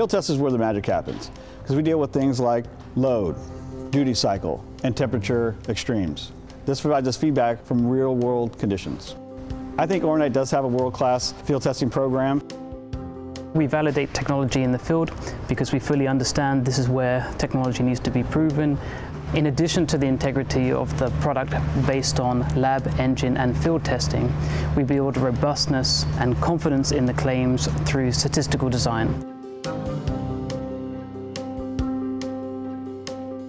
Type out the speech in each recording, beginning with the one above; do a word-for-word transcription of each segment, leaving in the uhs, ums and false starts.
Field test is where the magic happens, because we deal with things like load, duty cycle, and temperature extremes. This provides us feedback from real-world conditions. I think Oronite does have a world-class field testing program. We validate technology in the field because we fully understand this is where technology needs to be proven. In addition to the integrity of the product based on lab, engine and field testing, we build robustness and confidence in the claims through statistical design.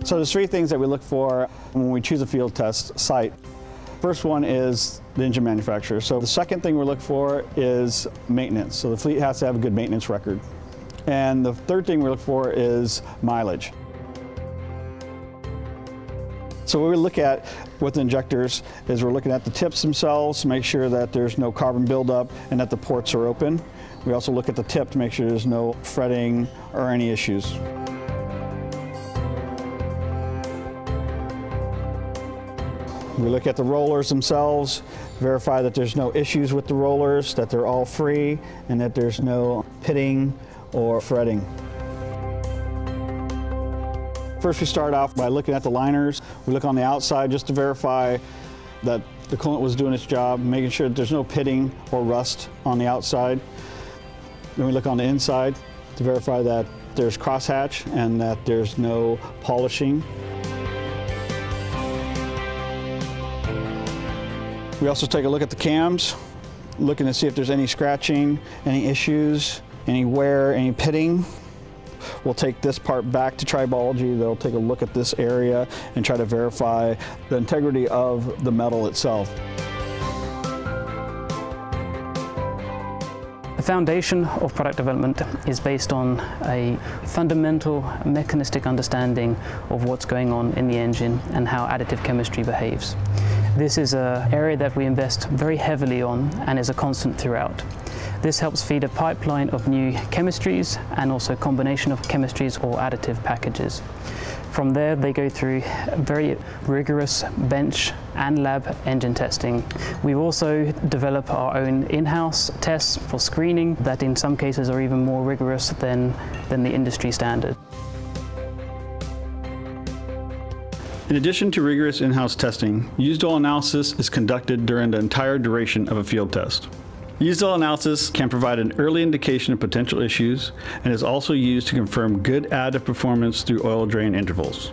So there's three things that we look for when we choose a field test site. First one is the engine manufacturer. So the second thing we look for is maintenance. So the fleet has to have a good maintenance record. And the third thing we look for is mileage. So what we look at with injectors is we're looking at the tips themselves to make sure that there's no carbon buildup and that the ports are open. We also look at the tip to make sure there's no fretting or any issues. We look at the rollers themselves, verify that there's no issues with the rollers, that they're all free, and that there's no pitting or fretting. First, we start off by looking at the liners. We look on the outside just to verify that the coolant was doing its job, making sure that there's no pitting or rust on the outside. Then we look on the inside to verify that there's crosshatch and that there's no polishing. We also take a look at the cams, looking to see if there's any scratching, any issues, any wear, any pitting. We'll take this part back to tribology. They'll take a look at this area and try to verify the integrity of the metal itself. The foundation of product development is based on a fundamental mechanistic understanding of what's going on in the engine and how additive chemistry behaves. This is an area that we invest very heavily on and is a constant throughout. This helps feed a pipeline of new chemistries and also combination of chemistries or additive packages. From there, they go through very rigorous bench and lab engine testing. We also develop our own in-house tests for screening that in some cases are even more rigorous than, than the industry standard. In addition to rigorous in-house testing, used oil analysis is conducted during the entire duration of a field test. Used oil analysis can provide an early indication of potential issues and is also used to confirm good additive performance through oil drain intervals.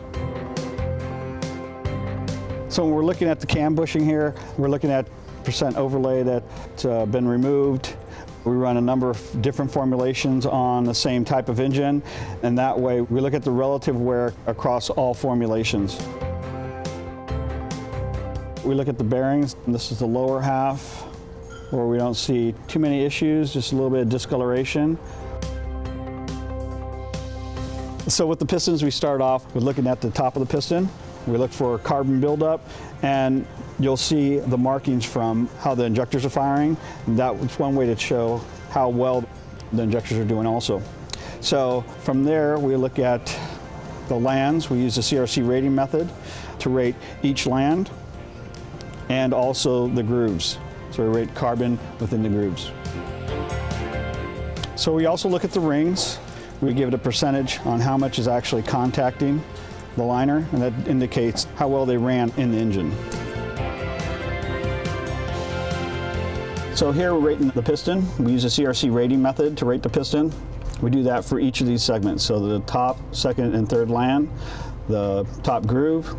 So when we're looking at the cam bushing here, we're looking at percent overlay that's uh, been removed. We run a number of different formulations on the same type of engine, and that way we look at the relative wear across all formulations. We look at the bearings. This is the lower half where we don't see too many issues, just a little bit of discoloration. So with the pistons, we start off with looking at the top of the piston. We look for carbon buildup, and you'll see the markings from how the injectors are firing. And that's one way to show how well the injectors are doing also. So from there, we look at the lands. We use the C R C rating method to rate each land and also the grooves. So we rate carbon within the grooves. So we also look at the rings. We give it a percentage on how much is actually contacting the liner, and that indicates how well they ran in the engine. So here we're rating the piston. We use a C R C rating method to rate the piston. We do that for each of these segments. So the top, second, and third land, the top groove,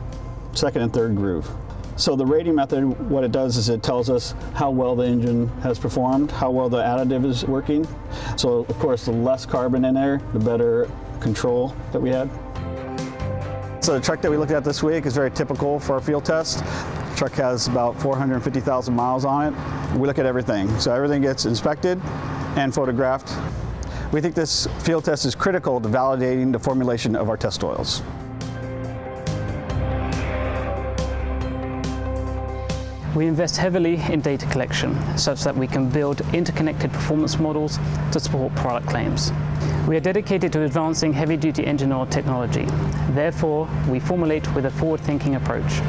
second and third groove. So the rating method, what it does is it tells us how well the engine has performed, how well the additive is working. So of course, the less carbon in there, the better control that we had. So the truck that we looked at this week is very typical for our field test. The truck has about four hundred fifty thousand miles on it. We look at everything. So everything gets inspected and photographed. We think this field test is critical to validating the formulation of our test oils. We invest heavily in data collection, such that we can build interconnected performance models to support product claims. We are dedicated to advancing heavy-duty engine oil technology. Therefore, we formulate with a forward-thinking approach.